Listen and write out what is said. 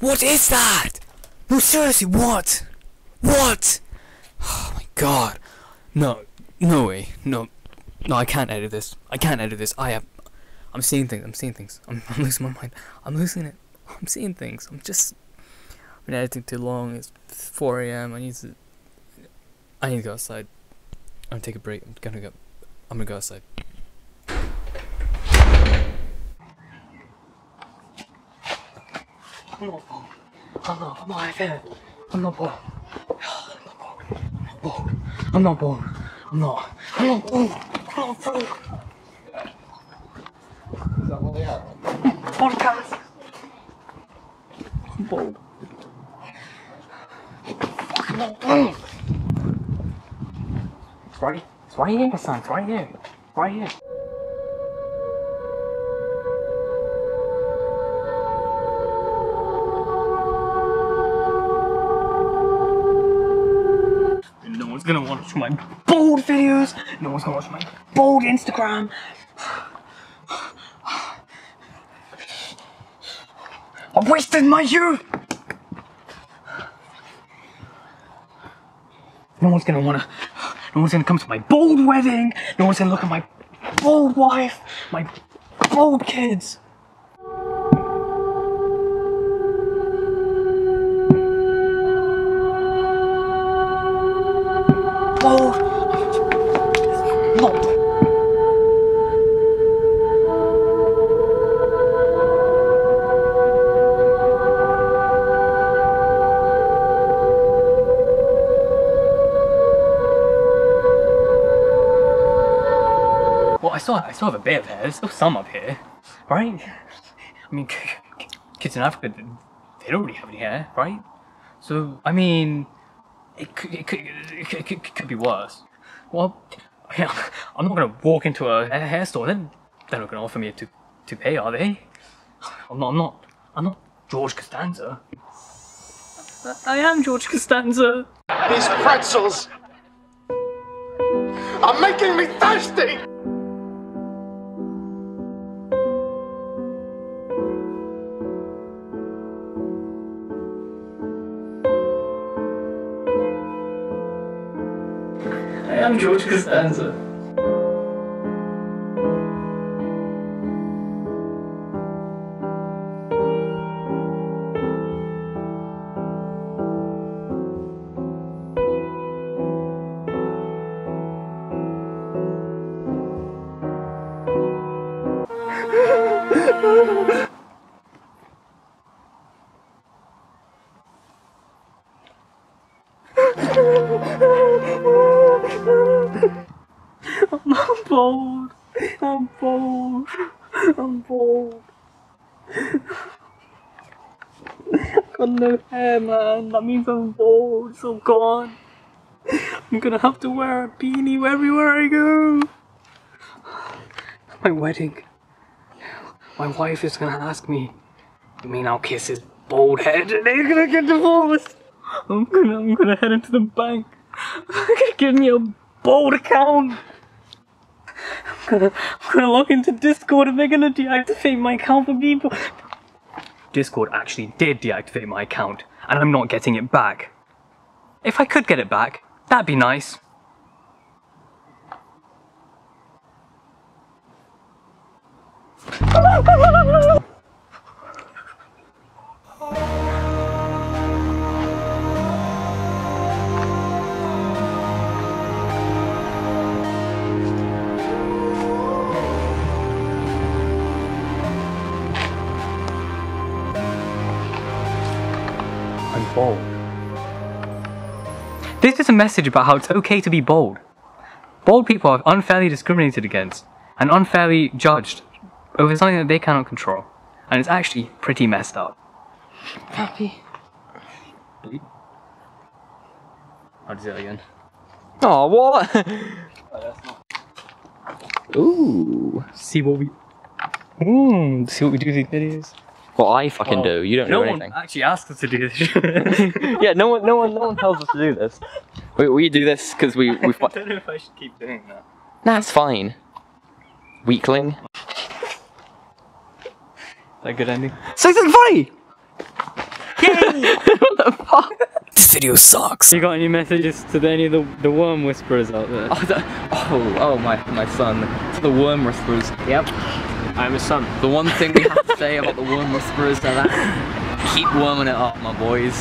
What is that? No, seriously, what? What? Oh my god. No. No way. No. No, I can't edit this. I can't edit this. I'm seeing things. I'm losing my mind. I'm losing it. I'm seeing things. I've been editing too long. It's 4 AM. I need to go outside. I'm gonna take a break. I'm gonna go outside. I'm not bored. Is that what they are? Podcast. I'm bored. It's right here, my son. It's right here. Right here. No one's gonna watch my bold videos. No one's gonna watch my bold Instagram. I wasted my youth. No one's gonna come to my bold wedding. No one's gonna look at my bold wife, my bold kids. Bold. Not. I still have a bit of hair, there's still some up here, right? I mean, kids in Africa, they don't really have any hair, right? So, I mean, it could be worse. Well, I'm not going to walk into a hair store, then they're not going to offer me a toupee, are they? I'm not George Costanza. I am George Costanza. These pretzels are making me thirsty! I'm George Costanza. I'm bold. I've got no hair, man. That means I'm bold. It's all gone. I'm gonna have to wear a beanie everywhere I go. My wedding. My wife is gonna ask me, "You mean I'll kiss his bald head?" And they're gonna get divorced. I'm gonna head into the bank. They're gonna give me a bald account. I'm gonna log into Discord and they're gonna deactivate my account for people. Discord actually did deactivate my account, and I'm not getting it back. If I could get it back, that'd be nice. Bold. This is a message about how it's okay to be bold. Bold people are unfairly discriminated against and unfairly judged over something that they cannot control, and it's actually pretty messed up. Happy. I'll do that again. Oh, what? Ooh. See what we do with these videos. Well, I fucking do. You don't know anything. No one actually asked us to do this. Yeah, no one tells us to do this. We do this because we. I don't know if I should keep doing that. Nah, it's fine. Weakling. Is that a good ending? 6 and 3. What the fuck? Studio sucks. You got any messages to any of the worm whisperers out there? Oh my son. It's the worm whisperers. Yep. I'm his son. The one thing we have to say about the worm whisperers is that keep worming it up, my boys.